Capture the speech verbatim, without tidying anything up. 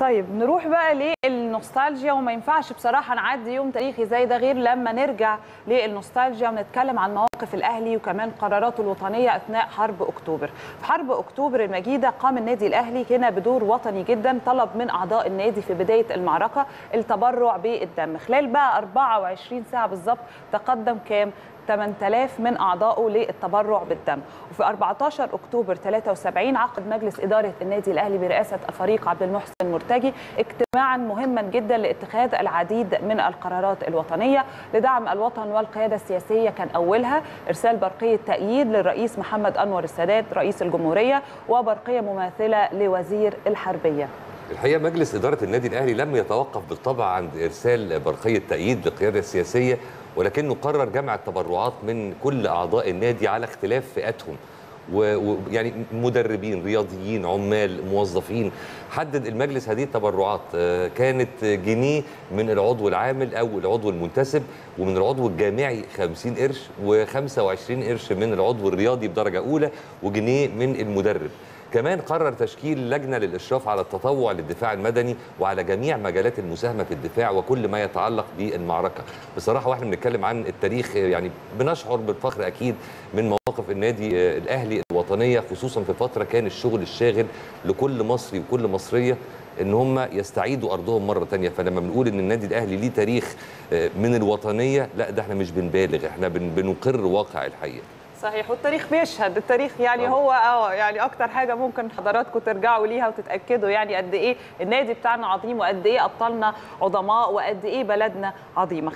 طيب نروح بقى للنوستالجيا، وما ينفعش بصراحه نعدي يوم تاريخي زي ده غير لما نرجع للنوستالجيا ونتكلم عن مواقف الاهلي وكمان قراراته الوطنيه اثناء حرب اكتوبر. في حرب اكتوبر المجيده قام النادي الاهلي هنا بدور وطني جدا، طلب من اعضاء النادي في بدايه المعركه التبرع بالدم. خلال بقى أربعة وعشرين ساعه بالظبط تقدم كام؟ ثمانية آلاف من أعضائه للتبرع بالدم. وفي أربعة عشر أكتوبر ثلاثة وسبعين عقد مجلس إدارة النادي الأهلي برئاسة الفريق عبد المحسن المرتجي اجتماعا مهما جدا لاتخاذ العديد من القرارات الوطنية لدعم الوطن والقيادة السياسية، كان أولها إرسال برقية تأييد للرئيس محمد أنور السادات رئيس الجمهورية وبرقية مماثلة لوزير الحربية. الحقيقه مجلس اداره النادي الاهلي لم يتوقف بالطبع عند ارسال برقيه تأييد للقياده السياسيه، ولكنه قرر جمع التبرعات من كل اعضاء النادي على اختلاف فئاتهم، ويعني مدربين، رياضيين، عمال، موظفين. حدد المجلس هذه التبرعات كانت جنيه من العضو العامل او العضو المنتسب، ومن العضو الجامعي خمسين قرش، وخمسة وعشرين قرش من العضو الرياضي بدرجه اولى، وجنيه من المدرب. كمان قرر تشكيل لجنة للإشراف على التطوع للدفاع المدني وعلى جميع مجالات المساهمة في الدفاع وكل ما يتعلق بالمعركة. بصراحة واحنا بنتكلم عن التاريخ يعني بنشعر بالفخر أكيد من مواقف النادي الأهلي الوطنية، خصوصا في فترة كان الشغل الشاغل لكل مصري وكل مصرية ان هم يستعيدوا ارضهم مره ثانيه. فلما بنقول ان النادي الاهلي ليه تاريخ من الوطنية، لا ده احنا مش بنبالغ، احنا بنقر واقع الحقيقة. صحيح، والتاريخ بيشهد، التاريخ يعني أوه. هو اه يعني اكتر حاجه ممكن حضراتكم ترجعوا ليها وتتاكدوا يعني قد ايه النادي بتاعنا عظيم، وقد ايه ابطالنا عظماء، وقد ايه بلدنا عظيمه.